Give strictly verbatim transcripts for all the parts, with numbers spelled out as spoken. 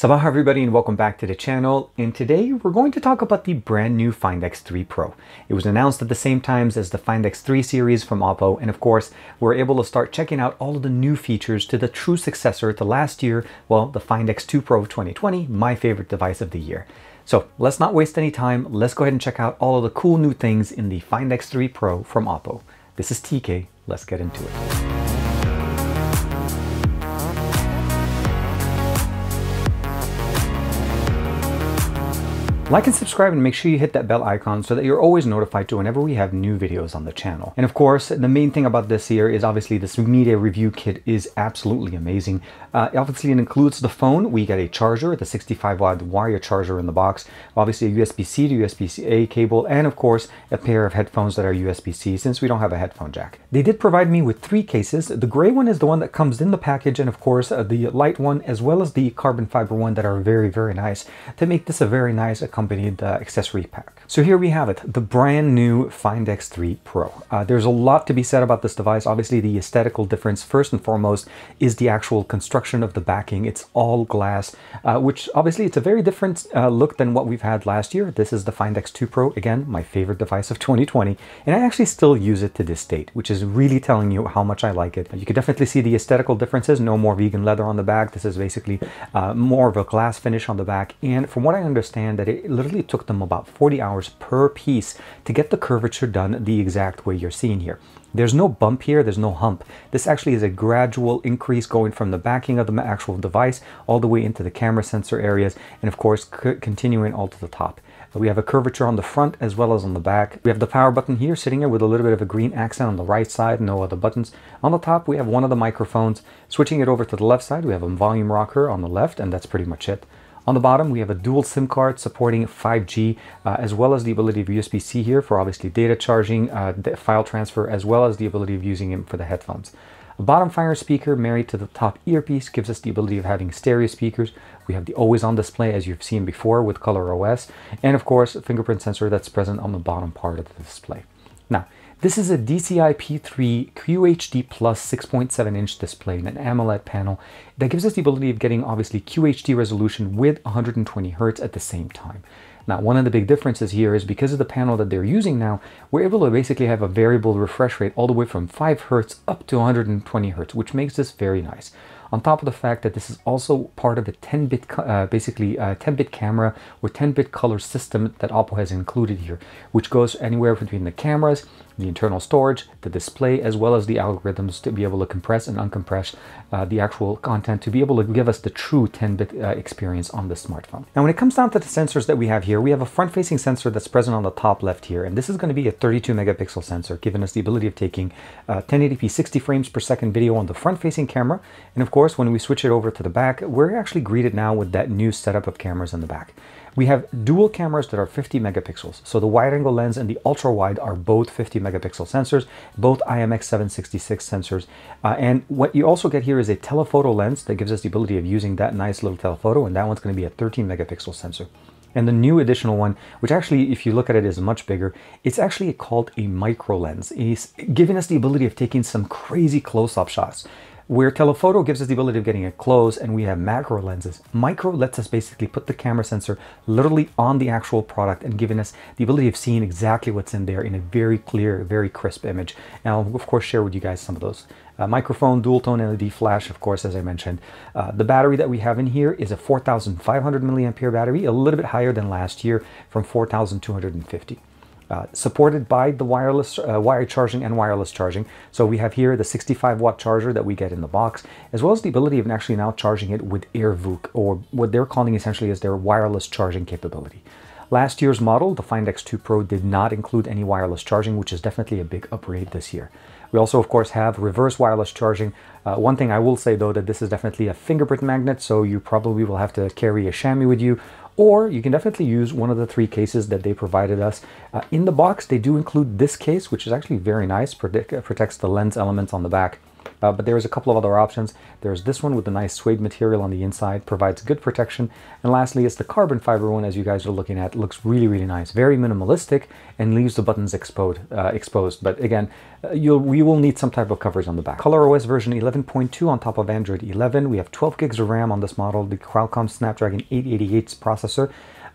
Sabah everybody and welcome back to the channel, and today we're going to talk about the brand new Find X three Pro. It was announced at the same times as the Find X three series from Oppo, and of course we're able to start checking out all of the new features to the true successor to last year, well, the Find X two Pro twenty twenty, my favorite device of the year. So let's not waste any time, let's go ahead and check out all of the cool new things in the Find X three Pro from Oppo. This is T K, let's get into it. Like and subscribe and make sure you hit that bell icon so that you're always notified to whenever we have new videos on the channel. And of course, the main thing about this here is obviously this media review kit is absolutely amazing. Uh, obviously, it includes the phone. We get a charger, the sixty-five watt wire charger in the box, obviously a U S B C to U S B A cable, and of course, a pair of headphones that are U S B C since we don't have a headphone jack. They did provide me with three cases. The gray one is the one that comes in the package, and of course, uh, the light one, as well as the carbon fiber one that are very, very nice to make this a very nice accompaniment. Accompanied uh, accessory pack. So here we have it, the brand new Find X three Pro. Uh, there's a lot to be said about this device. Obviously, the aesthetical difference, first and foremost, is the actual construction of the backing. It's all glass, uh, which obviously it's a very different uh, look than what we've had last year. This is the Find X two Pro, again, my favorite device of twenty twenty, and I actually still use it to this date, which is really telling you how much I like it. You can definitely see the aesthetical differences. No more vegan leather on the back. This is basically uh, more of a glass finish on the back, and from what I understand, that it literally took them about forty hours per piece to get the curvature done the exact way you're seeing here. There's no bump here, there's no hump. This actually is a gradual increase going from the backing of the actual device all the way into the camera sensor areas, and of course continuing all to the top. We have a curvature on the front as well as on the back. We have the power button here sitting here with a little bit of a green accent on the right side, no other buttons. On the top, we have one of the microphones. Switching it over to the left side, we have a volume rocker on the left, and that's pretty much it. On the bottom, we have a dual SIM card supporting five G, uh, as well as the ability of U S B C here for obviously data charging, uh, file transfer, as well as the ability of using it for the headphones. A bottom fire speaker married to the top earpiece gives us the ability of having stereo speakers. We have the always-on display, as you've seen before with ColorOS, and of course, a fingerprint sensor that's present on the bottom part of the display. Now, this is a D C I P three Q H D plus six point seven inch display and an AMOLED panel that gives us the ability of getting obviously Q H D resolution with one hundred twenty hertz at the same time. Now, one of the big differences here is because of the panel that they're using now, we're able to basically have a variable refresh rate all the way from five hertz up to one hundred twenty hertz, which makes this very nice. On top of the fact that this is also part of the ten-bit, uh, basically uh, ten-bit camera or ten-bit color system that Oppo has included here, which goes anywhere between the cameras, the internal storage, the display, as well as the algorithms to be able to compress and uncompress uh, the actual content to be able to give us the true ten-bit uh, experience on the smartphone. Now, when it comes down to the sensors that we have here, we have a front-facing sensor that's present on the top left here, and this is going to be a thirty-two megapixel sensor, giving us the ability of taking uh, ten eighty p sixty frames per second video on the front-facing camera, and of course, when we switch it over to the back, we're actually greeted now with that new setup of cameras in the back. We have dual cameras that are fifty megapixels, so the wide-angle lens and the ultra-wide are both fifty megapixel sensors, both I M X seven sixty-six sensors. Uh, and what you also get here is a telephoto lens that gives us the ability of using that nice little telephoto, and that one's going to be a thirteen megapixel sensor. And the new additional one, which actually, if you look at it, is much bigger, it's actually called a micro lens. It's giving us the ability of taking some crazy close-up shots. Where telephoto gives us the ability of getting it close and we have macro lenses, micro lets us basically put the camera sensor literally on the actual product and giving us the ability of seeing exactly what's in there in a very clear, very crisp image. And I'll of course share with you guys some of those. Uh, microphone, dual tone L E D flash, of course, as I mentioned. Uh, the battery that we have in here is a four thousand five hundred milliamp hour battery, a little bit higher than last year from four thousand two hundred fifty. Uh, supported by the wireless uh, wire charging and wireless charging. So we have here the sixty-five watt charger that we get in the box, as well as the ability of actually now charging it with AirVOOC, or what they're calling essentially is their wireless charging capability. Last year's model, the Find X two Pro, did not include any wireless charging, which is definitely a big upgrade this year. We also, of course, have reverse wireless charging. Uh, one thing I will say, though, that this is definitely a fingerprint magnet, so you probably will have to carry a chamois with you, or you can definitely use one of the three cases that they provided us. Uh, in the box, they do include this case, which is actually very nice, protect, uh, protects the lens elements on the back. Uh, but there was a couple of other options. There's this one with the nice suede material on the inside, provides good protection. And lastly, it's the carbon fiber one, as you guys are looking at. It looks really, really nice, very minimalistic, and leaves the buttons exposed. Uh, exposed. But again, uh, you'll, we will need some type of coverage on the back. ColorOS version eleven point two on top of Android eleven. We have twelve gigs of RAM on this model, the Qualcomm Snapdragon eight eighty-eight processor.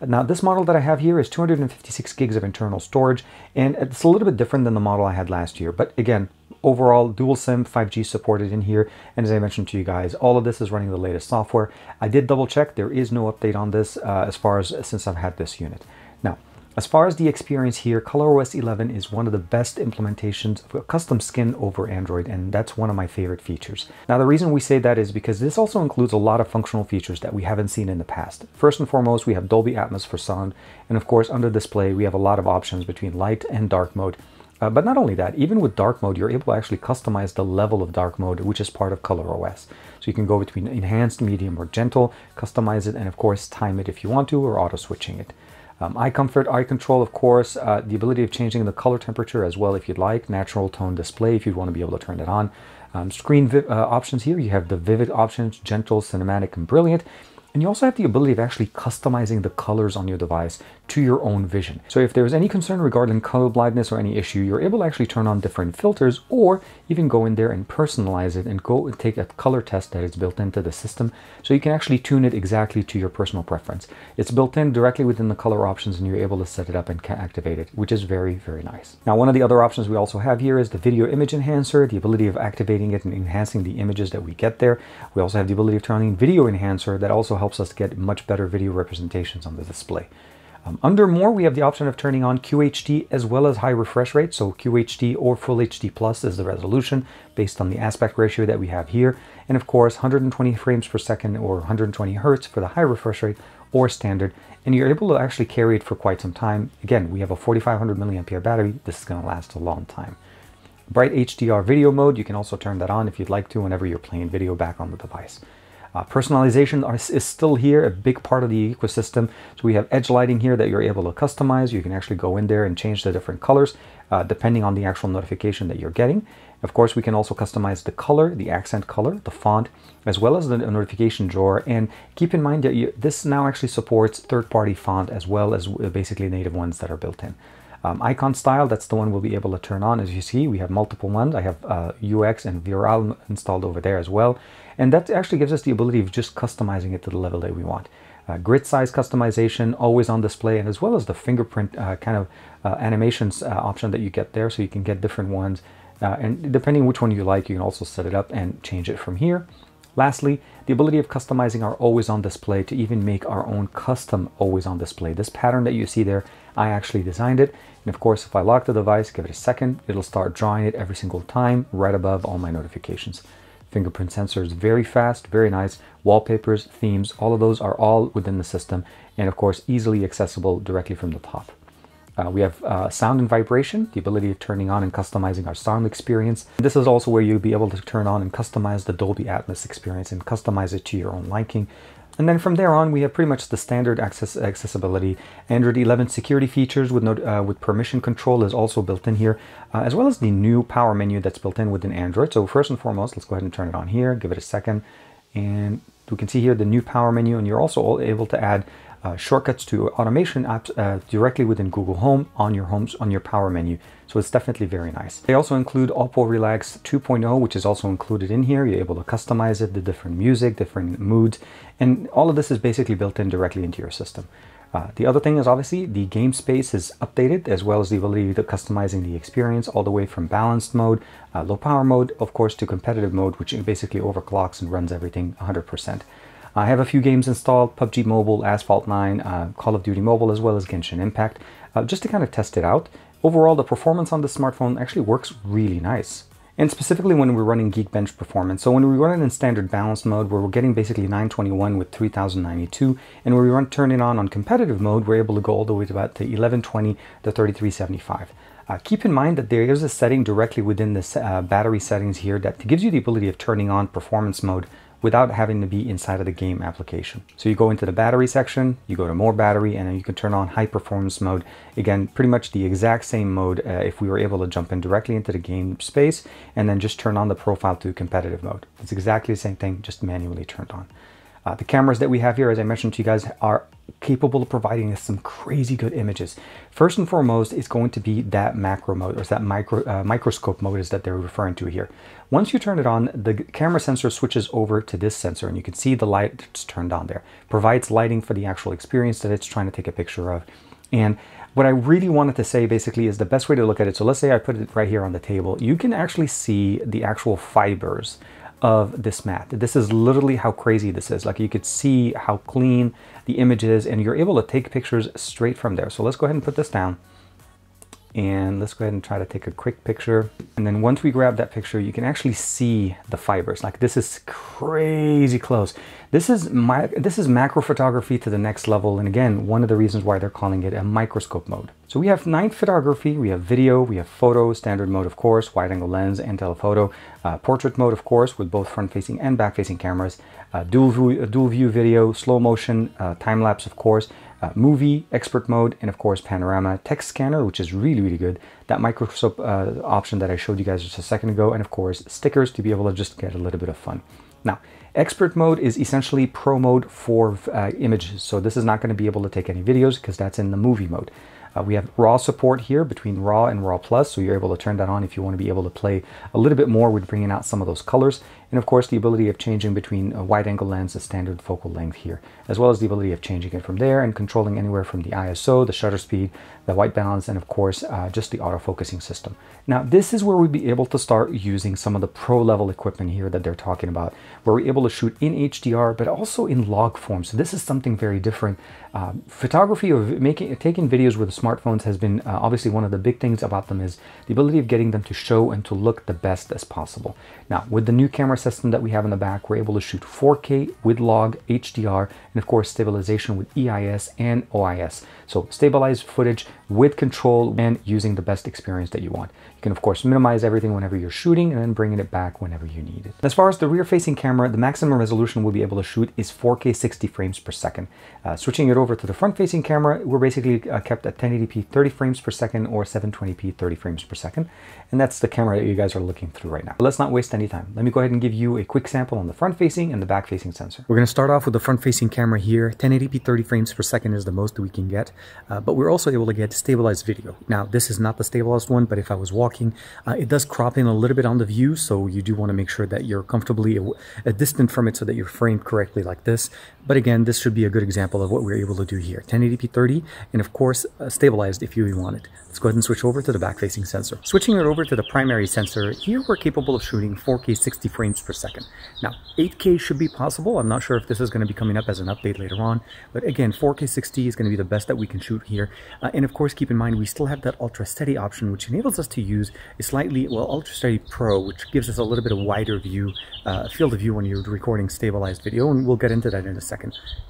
Now, this model that I have here is two hundred fifty-six gigs of internal storage, and it's a little bit different than the model I had last year. But again, overall, dual SIM, five G supported in here. And as I mentioned to you guys, all of this is running the latest software. I did double check. There is no update on this uh, as far as since I've had this unit. Now, as far as the experience here, ColorOS eleven is one of the best implementations of a custom skin over Android, and that's one of my favorite features. Now, the reason we say that is because this also includes a lot of functional features that we haven't seen in the past. First and foremost, we have Dolby Atmos for sound, and of course, under display, we have a lot of options between light and dark mode. Uh, but not only that, even with dark mode, you're able to actually customize the level of dark mode, which is part of ColorOS. So you can go between enhanced, medium, or gentle, customize it, and of course, time it if you want to, or auto-switching it. Um, eye comfort, eye control, of course, uh, the ability of changing the color temperature as well if you'd like, natural tone display if you'd want to be able to turn it on. Um, screen uh, options here, you have the vivid options, gentle, cinematic, and brilliant. And you also have the ability of actually customizing the colors on your device to your own vision. So if there's any concern regarding color blindness or any issue, you're able to actually turn on different filters or even go in there and personalize it and go and take a color test that is built into the system. So you can actually tune it exactly to your personal preference. It's built in directly within the color options and you're able to set it up and activate it, which is very, very nice. Now, one of the other options we also have here is the video image enhancer, the ability of activating it and enhancing the images that we get there. We also have the ability of turning on video enhancer that also helps helps us get much better video representations on the display. Um, under more, we have the option of turning on Q H D as well as high refresh rate. So Q H D or Full H D Plus is the resolution based on the aspect ratio that we have here. And of course, one hundred twenty frames per second or one hundred twenty hertz for the high refresh rate or standard. And you're able to actually carry it for quite some time. Again, we have a forty-five hundred milliamp hour battery. This is going to last a long time. Bright H D R video mode. You can also turn that on if you'd like to whenever you're playing video back on the device. Uh, personalization are, is still here, a big part of the ecosystem. So we have edge lighting here that you're able to customize. You can actually go in there and change the different colors uh, depending on the actual notification that you're getting. Of course, we can also customize the color, the accent color, the font, as well as the notification drawer. And keep in mind that you, this now actually supports third-party font as well as basically native ones that are built in. Um, icon style, that's the one we'll be able to turn on. As you see, we have multiple ones. I have uh, U X and Viral installed over there as well. And that actually gives us the ability of just customizing it to the level that we want. Uh, grid size customization, always on display, and as well as the fingerprint uh, kind of uh, animations uh, option that you get there. So you can get different ones. Uh, and depending which one you like, you can also set it up and change it from here. Lastly, the ability of customizing our always-on display to even make our own custom always-on display. This pattern that you see there, I actually designed it. And of course, if I lock the device, give it a second, it'll start drawing it every single time, right above all my notifications. Fingerprint sensors, very fast, very nice. Wallpapers, themes, all of those are all within the system. And of course, easily accessible directly from the top. Uh, we have uh, sound and vibration, the ability of turning on and customizing our sound experience. This is also where you'll be able to turn on and customize the Dolby Atmos experience and customize it to your own liking. And then from there on, we have pretty much the standard access accessibility. Android eleven security features with, not, uh, with permission control is also built in here, uh, as well as the new power menu that's built in within Android. So first and foremost, let's go ahead and turn it on here, give it a second. And we can see here the new power menu, and you're also able to add Uh, shortcuts to automation apps uh, directly within Google Home on your homes on your power menu. So it's definitely very nice. They also include Oppo Relax two point oh, which is also included in here. You're able to customize it, the different music, different moods, and all of this is basically built in directly into your system. Uh, the other thing is obviously the game space is updated, as well as the ability to customizing the experience all the way from balanced mode, uh, low power mode, of course, to competitive mode, which basically overclocks and runs everything one hundred percent. I have a few games installed, P U B G Mobile, Asphalt nine, uh, Call of Duty Mobile, as well as Genshin Impact, uh, just to kind of test it out. Overall, the performance on this smartphone actually works really nice. And specifically when we're running Geekbench performance. So when we run it in standard balanced mode, where we're getting basically nine twenty-one with three thousand ninety-two, and when we run, turn it on on competitive mode, we're able to go all the way to about the eleven twenty to thirty-three seventy-five. Uh, keep in mind that there is a setting directly within this uh, battery settings here that gives you the ability of turning on performance mode without having to be inside of the game application. So you go into the battery section, you go to more battery, and then you can turn on high performance mode. Again, pretty much the exact same mode uh, if we were able to jump in directly into the game space and then just turn on the profile to competitive mode. It's exactly the same thing, just manually turned on. Uh, the cameras that we have here, as I mentioned to you guys, are capable of providing us some crazy good images. First and foremost, it's going to be that macro mode, or it's that micro, uh, microscope mode is that they're referring to here. Once you turn it on, the camera sensor switches over to this sensor, and you can see the light that's turned on there. Provides lighting for the actual experience that it's trying to take a picture of. And what I really wanted to say basically is the best way to look at it. So let's say I put it right here on the table. You can actually see the actual fibers of this mat. This is literally how crazy this is. Like, you could see how clean the image is, and you're able to take pictures straight from there. So let's go ahead and put this down, and let's go ahead and try to take a quick picture. And then once we grab that picture, you can actually see the fibers. Like, this is crazy close. This is my, this is macro photography to the next level. And again, one of the reasons why they're calling it a microscope mode. So we have night photography, we have video, we have photo, standard mode, of course, wide angle lens and telephoto, uh, portrait mode, of course, with both front facing and back facing cameras, uh, dual view, uh, dual view video, slow motion, uh, time lapse, of course, Uh, movie, expert mode, and of course panorama, text scanner, which is really, really good. That microscope uh, option that I showed you guys just a second ago, and of course stickers to be able to just get a little bit of fun. Now, expert mode is essentially pro mode for uh, images. So this is not going to be able to take any videos because that's in the movie mode. Uh, we have RAW support here between RAW and RAW Plus, so you're able to turn that on if you want to be able to play a little bit more with bringing out some of those colors. And of course, the ability of changing between a wide angle lens, a standard focal length here, as well as the ability of changing it from there and controlling anywhere from the I S O, the shutter speed, the white balance, and of course, uh, just the auto focusing system. Now, this is where we'd be able to start using some of the pro level equipment here that they're talking about, where we're able to shoot in H D R, but also in log form. So this is something very different. Uh, photography or making, taking videos with a smartphones has been uh, obviously one of the big things about them is the ability of getting them to show and to look the best as possible. Now, with the new camera system that we have in the back, we're able to shoot four K with log, H D R, and of course stabilization with E I S and O I S. So stabilized footage with control and using the best experience that you want. You can of course minimize everything whenever you're shooting and then bringing it back whenever you need it. As far as the rear facing camera, the maximum resolution we'll be able to shoot is four K sixty frames per second. Uh, switching it over to the front facing camera, we're basically uh, kept at ten eighty p thirty frames per second or seven twenty p thirty frames per second, and that's the camera that you guys are looking through right now. But let's not waste any time. Let me go ahead and give you a quick sample on the front facing and the back facing sensor. We're going to start off with the front facing camera here. ten eighty p thirty frames per second is the most we can get, uh, but we're also able to get stabilized video. Now, this is not the stabilized one, but if I was walking, uh, it does crop in a little bit on the view, so you do want to make sure that you're comfortably a, a distant from it so that you're framed correctly like this. But again, this should be a good example of what we're able to do here. ten eighty p thirty, and of course uh, stabilized if you want it. Let's go ahead and switch over to the back-facing sensor. Switching it over to the primary sensor, here we're capable of shooting four K sixty frames per second. Now, eight K should be possible. I'm not sure if this is going to be coming up as an update later on, but again, four K sixty is going to be the best that we can shoot here. Uh, and of course, keep in mind, we still have that ultra steady option, which enables us to use a slightly, well, ultra steady pro, which gives us a little bit of wider view, uh, field of view when you're recording stabilized video, and we'll get into that in a second.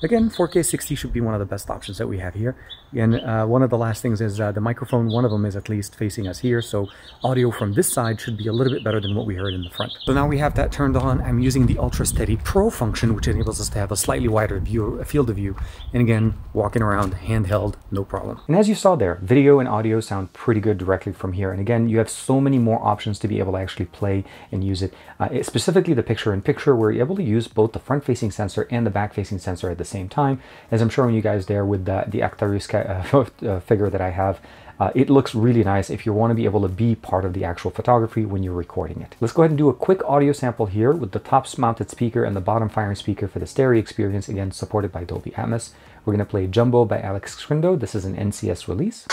Again, four K sixty should be one of the best options that we have here. Again, uh, one of the last things is uh, the microphone, one of them is at least facing us here, so audio from this side should be a little bit better than what we heard in the front. So now we have that turned on. I'm using the Ultra Steady Pro function, which enables us to have a slightly wider view, a field of view, and again, walking around handheld, no problem. And as you saw there, video and audio sound pretty good directly from here, and again, you have so many more options to be able to actually play and use it. Uh, specifically the picture-in-picture, where you're able to use both the front-facing sensor and the back-facing sensor at the same time, as I'm showing you guys there with the, the Actarius Uh, figure that I have. Uh, it looks really nice if you want to be able to be part of the actual photography when you're recording it. Let's go ahead and do a quick audio sample here with the top mounted speaker and the bottom firing speaker for the stereo experience, again supported by Dolby Atmos. We're going to play Jumbo by Alex Scrindo. This is an N C S release.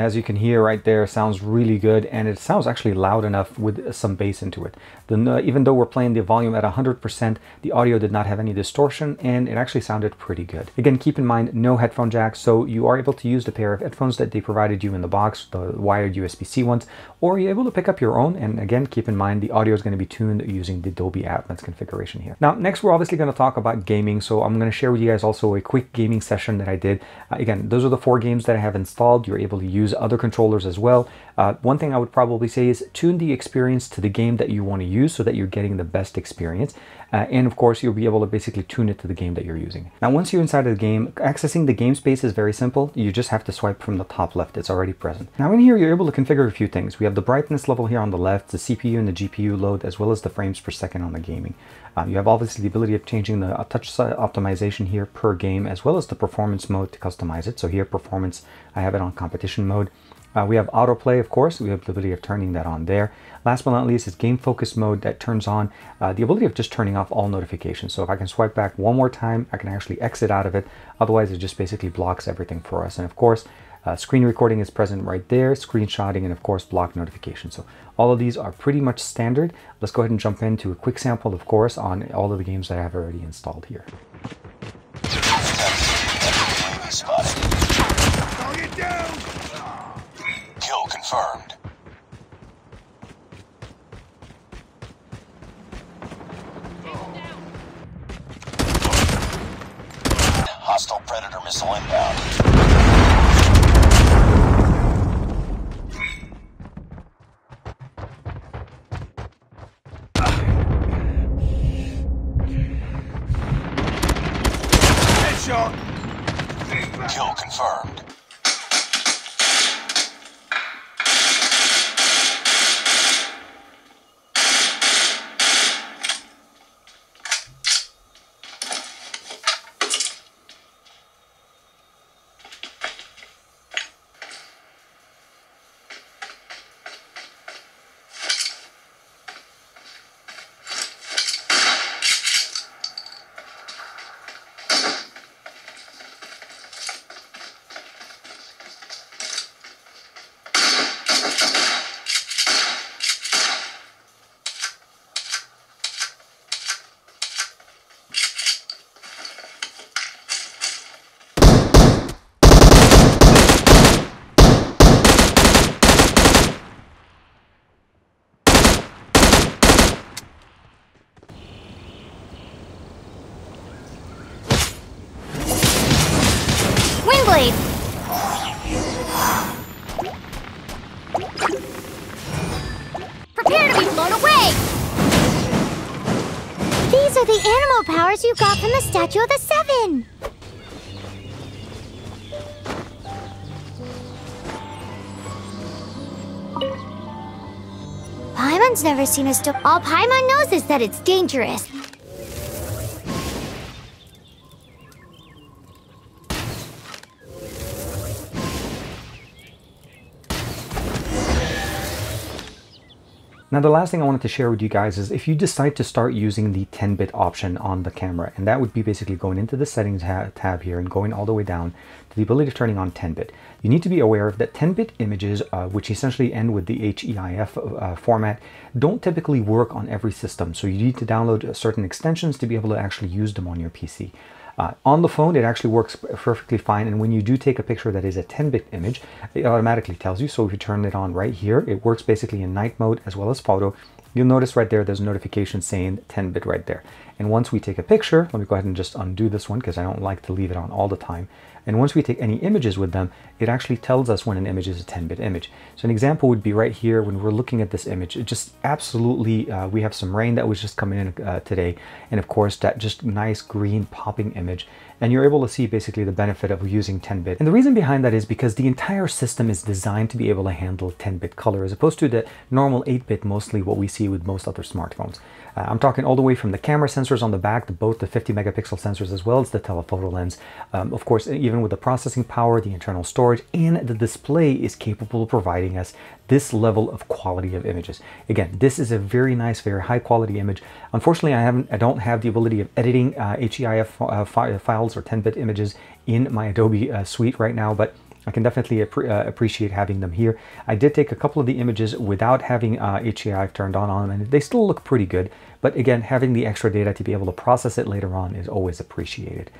As you can hear right there, sounds really good, and it sounds actually loud enough with some bass into it. The, even though we're playing the volume at one hundred percent, the audio did not have any distortion, and it actually sounded pretty good. Again, keep in mind, no headphone jack, so you are able to use the pair of headphones that they provided you in the box, the wired U S B C ones, or you're able to pick up your own, and again, keep in mind, the audio is going to be tuned using the Dolby Atmos configuration here. Now, next, we're obviously going to talk about gaming, so I'm going to share with you guys also a quick gaming session that I did. Uh, again, those are the four games that I have installed. You're able to use other controllers as well. Uh, one thing I would probably say is tune the experience to the game that you want to use so that you're getting the best experience. Uh, and of course, you'll be able to basically tune it to the game that you're using. Now, once you're inside of the game, accessing the game space is very simple. You just have to swipe from the top left. It's already present. Now in here, you're able to configure a few things. We have the brightness level here on the left, the C P U and the G P U load, as well as the frames per second on the gaming. Um, you have obviously the ability of changing the touch optimization here per game, as well as the performance mode to customize it. So here, performance, I have it on competition mode. Uh, we have autoplay, of course. We have the ability of turning that on there. Last but not least is game focus mode that turns on uh, the ability of just turning off all notifications. So if I can swipe back one more time, I can actually exit out of it. Otherwise, it just basically blocks everything for us. And of course, Uh, screen recording is present right there, screenshotting, and of course block notifications. So all of these are pretty much standard. Let's go ahead and jump into a quick sample, of course, on all of the games that I have already installed here. Kill confirmed. Hostile predator missile inbound. Kill confirmed. You got from the Statue of the Seven! Paimon's never seen a stone. All Paimon knows is that it's dangerous. Now, the last thing I wanted to share with you guys is if you decide to start using the ten bit option on the camera, and that would be basically going into the settings tab here and going all the way down to the ability of turning on ten bit. You need to be aware of that ten bit images, uh, which essentially end with the H E I F uh, format, don't typically work on every system. So you need to download certain extensions to be able to actually use them on your P C. Uh, on the phone, it actually works perfectly fine, and when you do take a picture that is a ten bit image, it automatically tells you. So if you turn it on right here, it works basically in night mode as well as photo. You'll notice right there, there's a notification saying ten bit right there. And once we take a picture, let me go ahead and just undo this one because I don't like to leave it on all the time. And once we take any images with them, it actually tells us when an image is a ten bit image. So an example would be right here when we're looking at this image. It just absolutely, uh, we have some rain that was just coming in uh, today. And of course, that just nice green popping image. And you're able to see basically the benefit of using ten bit. And the reason behind that is because the entire system is designed to be able to handle ten bit color as opposed to the normal eight bit, mostly what we see with most other smartphones. Uh, I'm talking all the way from the camera sensors on the back, the, both the fifty megapixel sensors as well as the telephoto lens. Um, of course, even with the processing power, the internal storage, and the display is capable of providing us this level of quality of images. Again, this is a very nice, very high quality image. Unfortunately, I haven't, I don't have the ability of editing uh, H E I F uh, fi files or ten bit images in my Adobe uh, suite right now, but I can definitely ap uh, appreciate having them here. I did take a couple of the images without having uh, H E I F turned on on them, and they still look pretty good. But again, having the extra data to be able to process it later on is always appreciated.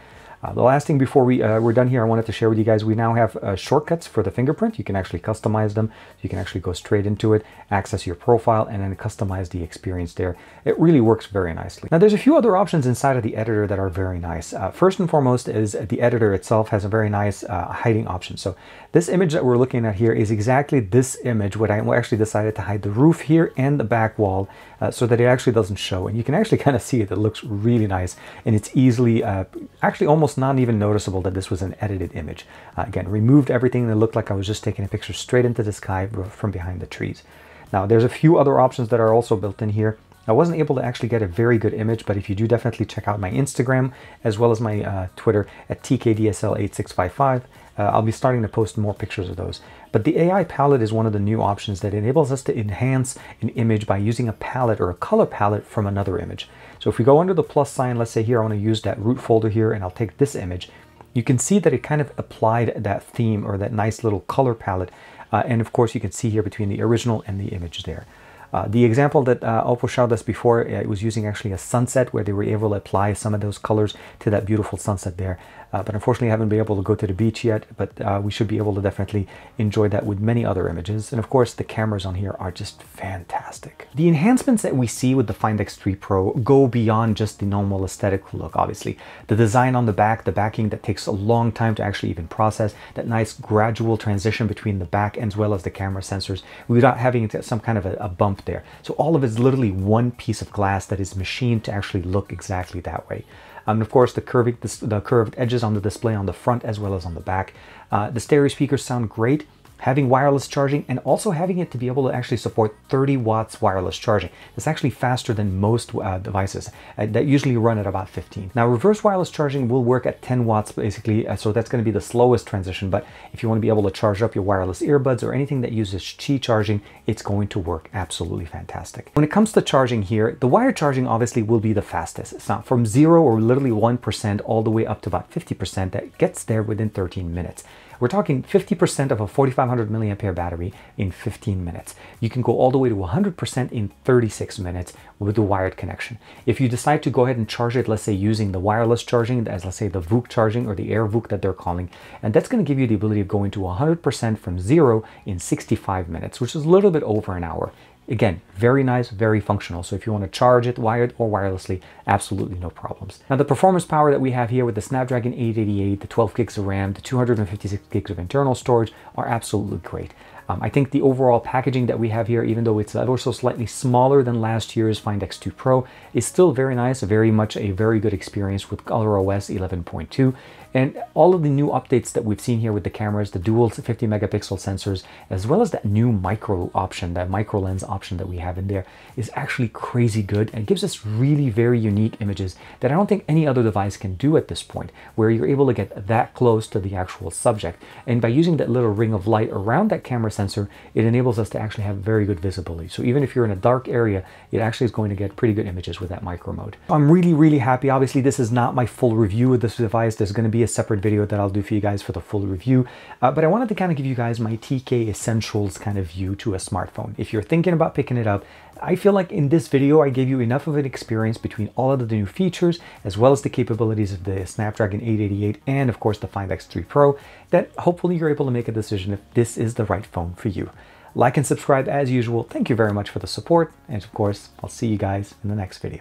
Uh, the last thing before we, uh, we're done here, I wanted to share with you guys, we now have uh, shortcuts for the fingerprint. You can actually customize them. You can actually go straight into it, access your profile, and then customize the experience there. It really works very nicely. Now, there's a few other options inside of the editor that are very nice. Uh, first and foremost is the editor itself has a very nice uh, hiding option. So this image that we're looking at here is exactly this image where I actually decided to hide the roof here and the back wall uh, so that it actually doesn't show. And you can actually kind of see it. It looks really nice, and it's easily, uh, actually almost not even noticeable that this was an edited image. Uh, again, removed everything that looked like I was just taking a picture straight into the sky from behind the trees. Now, there's a few other options that are also built in here. I wasn't able to actually get a very good image, but if you do, definitely check out my Instagram as well as my uh, Twitter at T K D S L eight six five five. Uh, I'll be starting to post more pictures of those. But the A I palette is one of the new options that enables us to enhance an image by using a palette or a color palette from another image. So if we go under the plus sign, let's say here, I want to use that root folder here, and I'll take this image. You can see that it kind of applied that theme or that nice little color palette. Uh, and of course, you can see here between the original and the image there. Uh, the example that uh, Oppo showed us before, it was using actually a sunset where they were able to apply some of those colors to that beautiful sunset there. Uh, but unfortunately, I haven't been able to go to the beach yet, but uh, we should be able to definitely enjoy that with many other images. And of course, the cameras on here are just fantastic. The enhancements that we see with the Find X three Pro go beyond just the normal aesthetic look, obviously. The design on the back, the backing that takes a long time to actually even process, that nice gradual transition between the back as well as the camera sensors without having some kind of a, a bump there. So all of it's literally one piece of glass that is machined to actually look exactly that way. And of course, the curving, the curved edges on the display on the front as well as on the back. Uh, the stereo speakers sound great. Having wireless charging and also having it to be able to actually support thirty watts wireless charging. It's actually faster than most uh, devices uh, that usually run at about fifteen. Now, reverse wireless charging will work at ten watts basically, uh, so that's going to be the slowest transition. But if you want to be able to charge up your wireless earbuds or anything that uses Qi charging, it's going to work absolutely fantastic. When it comes to charging here, the wire charging obviously will be the fastest. It's not from zero or literally one percent all the way up to about fifty percent that gets there within thirteen minutes. We're talking fifty percent of a forty-five hundred milliampere battery in fifteen minutes. You can go all the way to one hundred percent in thirty-six minutes with the wired connection. If you decide to go ahead and charge it, let's say using the wireless charging, as let's say the V O O C charging or the Air V O O C that they're calling, and that's going to give you the ability of going to one hundred percent from zero in sixty-five minutes, which is a little bit over an hour. Again, very nice, very functional. So if you want to charge it wired or wirelessly, absolutely no problems. Now, the performance power that we have here with the Snapdragon eight eighty-eight, the twelve gigs of RAM, the two hundred fifty-six gigs of internal storage are absolutely great. Um, I think the overall packaging that we have here, even though it's ever so slightly smaller than last year's Find X two Pro, is still very nice, very much a very good experience with ColorOS eleven point two. And all of the new updates that we've seen here with the cameras, the dual fifty megapixel sensors, as well as that new micro option, that micro lens option that we have in there is actually crazy good and gives us really very unique images that I don't think any other device can do at this point, where you're able to get that close to the actual subject. And by using that little ring of light around that camera sensor, it enables us to actually have very good visibility. So even if you're in a dark area, it actually is going to get pretty good images with that micro mode. I'm really, really happy. Obviously, this is not my full review of this device. There's going to be a separate video that I'll do for you guys for the full review. Uh, but I wanted to kind of give you guys my T K essentials kind of view to a smartphone. If you're thinking about picking it up, I feel like in this video, I gave you enough of an experience between all of the new features, as well as the capabilities of the Snapdragon eight eighty-eight and of course the Find X three Pro, that hopefully you're able to make a decision if this is the right phone for you. Like and subscribe as usual. Thank you very much for the support. And of course, I'll see you guys in the next video.